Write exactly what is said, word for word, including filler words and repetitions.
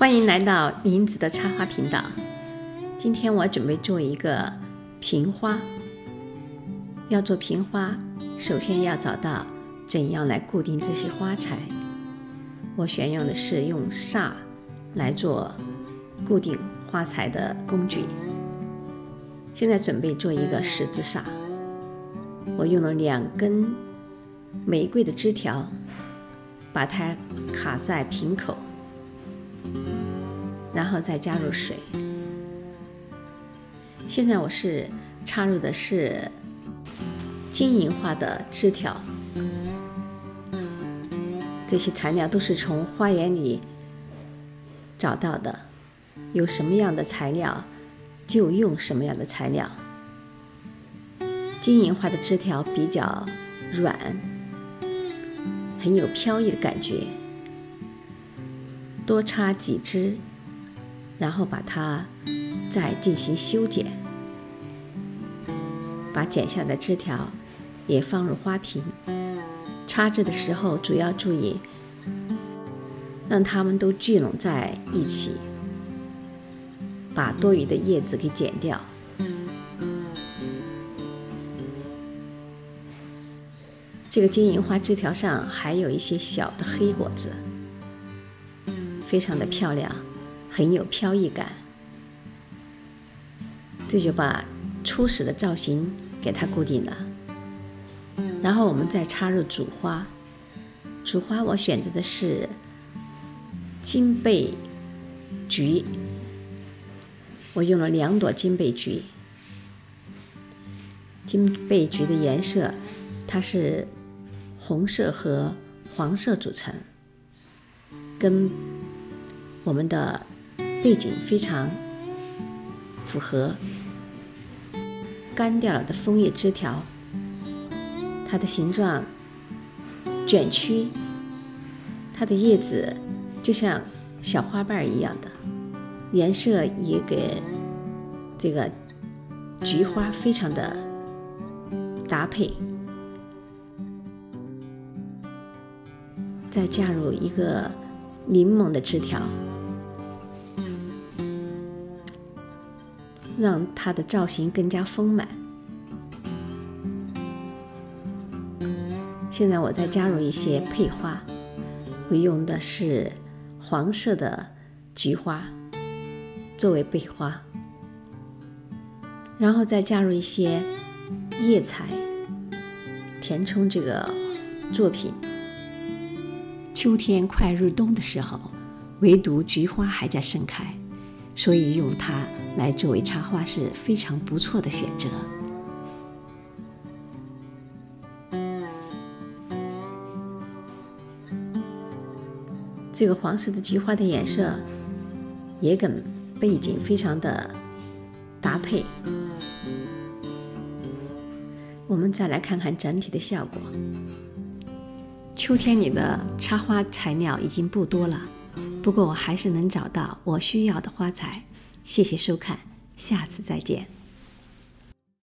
欢迎来到林子的插花频道。今天我准备做一个瓶花。要做瓶花，首先要找到怎样来固定这些花材。我选用的是用萨来做固定花材的工具。现在准备做一个十字萨，我用了两根玫瑰的枝条，把它卡在瓶口。 然后再加入水。现在我是插入的是金银花的枝条，这些材料都是从花园里找到的，有什么样的材料就用什么样的材料。金银花的枝条比较软，很有飘逸的感觉。 多插几枝，然后把它再进行修剪，把剪下的枝条也放入花瓶。插枝的时候主要注意，让它们都聚拢在一起，把多余的叶子给剪掉。这个金银花枝条上还有一些小的黑果子。 非常的漂亮，很有飘逸感。这就把初始的造型给它固定了。然后我们再插入主花，主花我选择的是金背菊，我用了两朵金背菊。金背菊的颜色，它是红色和黄色组成，跟 我们的背景非常符合，干掉了的枫叶枝条，它的形状卷曲，它的叶子就像小花瓣一样的，颜色也给这个菊花非常的搭配。再加入一个柠檬的枝条。 让它的造型更加丰满。现在我再加入一些配花，我用的是黄色的菊花作为配花，然后再加入一些叶材，填充这个作品。秋天快入冬的时候，唯独菊花还在盛开，所以用它 来作为插花是非常不错的选择。这个黄色的菊花的颜色也跟背景非常的搭配。我们再来看看整体的效果。秋天里的插花材料已经不多了，不过我还是能找到我需要的花材。 谢谢收看，下次再见。